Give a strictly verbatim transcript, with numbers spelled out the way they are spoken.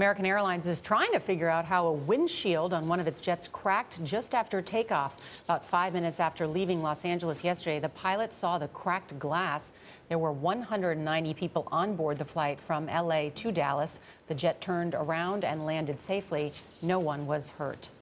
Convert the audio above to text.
American Airlines is trying to figure out how a windshield on one of its jets cracked just after takeoff. About five minutes after leaving Los Angeles yesterday, the pilot saw the cracked glass. There were one hundred ninety people on board the flight from L A to Dallas. The jet turned around and landed safely. No one was hurt.